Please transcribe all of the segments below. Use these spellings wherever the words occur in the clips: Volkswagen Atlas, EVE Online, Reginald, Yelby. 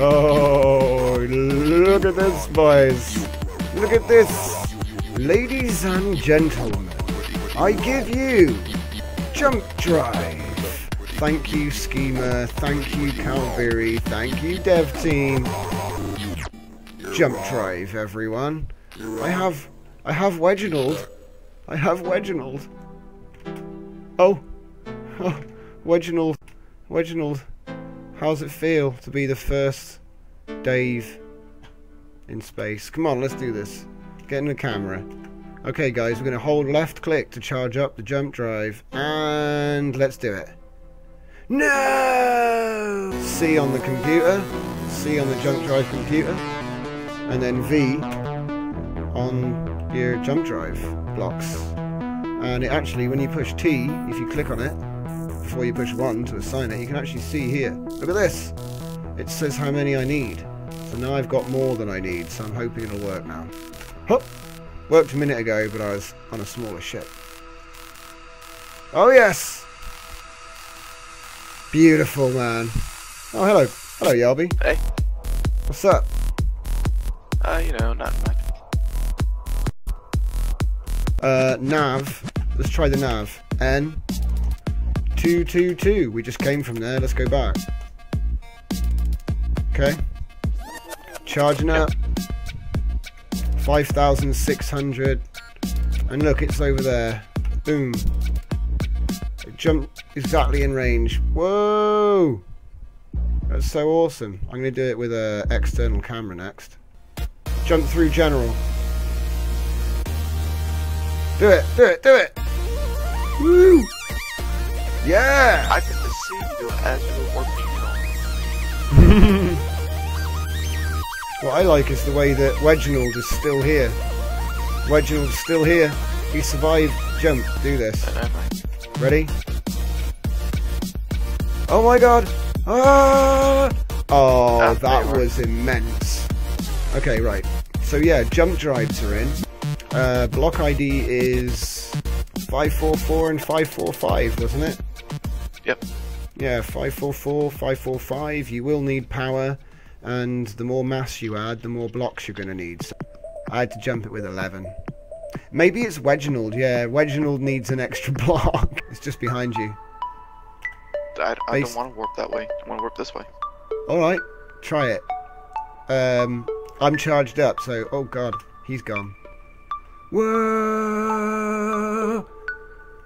Oh, look at this, boys. Look at this. Ladies and gentlemen, I give you Jump Drive. Thank you, Schema. Thank you, Calvary. Thank you, Dev Team. Jump Drive, everyone. I have Reginald. I have Reginald. Oh. Oh, Reginald. Reginald. How's it feel to be the first Dave in space? Come on, let's do this. Get in the camera. Okay, guys, we're going to hold left click to charge up the jump drive. And let's do it. No! C on the computer. C on the jump drive computer. And then V on your jump drive blocks. And it actually, when you push T, if you click on it, before you push 1 to assign it, you can actually see here. Look at this! It says how many I need. So now I've got more than I need, so I'm hoping it'll work now. Hup! Worked a minute ago, but I was on a smaller ship. Oh yes! Beautiful, man. Oh, hello. Hello, Yelby. Hey. What's up? You know, not much. Nav. Let's try the nav. N. 222. We just came from there. Let's go back. Okay. Charging up. 5,600. And look, it's over there. Boom. It jumped exactly in range. Whoa! That's so awesome. I'm going to do it with an external camera next. Jump through general. Do it! Do it! Do it! Woo! Yeah! I get to see you as you're working. What I like is the way that Reginald is still here. Reginald's still here. He survived. Jump. Do this. Ready? Oh my god! Ah! Oh, that was immense. Okay, right. So yeah, jump drives are in. Block ID is 544 and 545, wasn't it? Yep. Yeah, 544, 545. You will need power, and the more mass you add, the more blocks you're going to need. So I had to jump it with 11. Maybe it's Reginald. Yeah, Reginald needs an extra block. It's just behind you. I don't want to warp that way. I want to warp this way. All right, try it. I'm charged up, so oh god, he's gone. Whoa!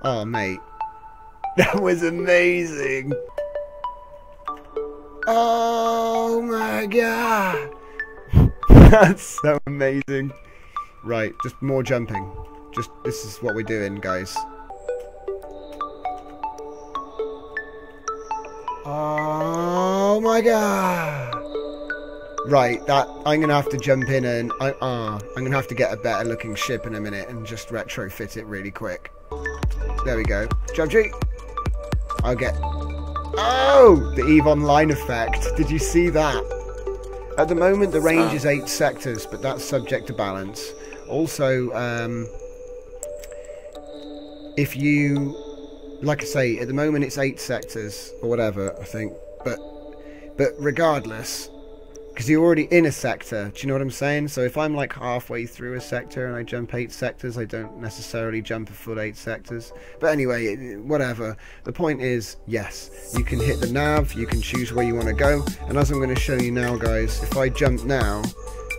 Oh mate, that was amazing. Oh my god! That's so amazing. Right, just more jumping. Just this is what we're doing, guys. Oh my god! Right, that I'm gonna have to jump in and I'm gonna have to get a better looking ship in a minute and just retrofit it really quick. There we go. Jump G. I'll get. Oh, the EVE Online effect. Did you see that? At the moment, the range is 8 sectors, but that's subject to balance. Also, if you, like I say, at the moment it's 8 sectors or whatever, I think. But regardless, because you're already in a sector, do you know what I'm saying? So if I'm like halfway through a sector and I jump 8 sectors, I don't necessarily jump a full 8 sectors. But anyway, whatever. The point is, yes, you can hit the nav, you can choose where you want to go. And as I'm going to show you now, guys, if I jump now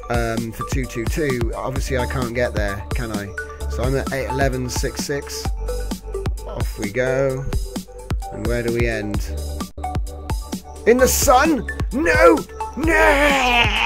for 222, obviously I can't get there, can I? So I'm at 81166. Off we go. And where do we end? In the sun? No! No!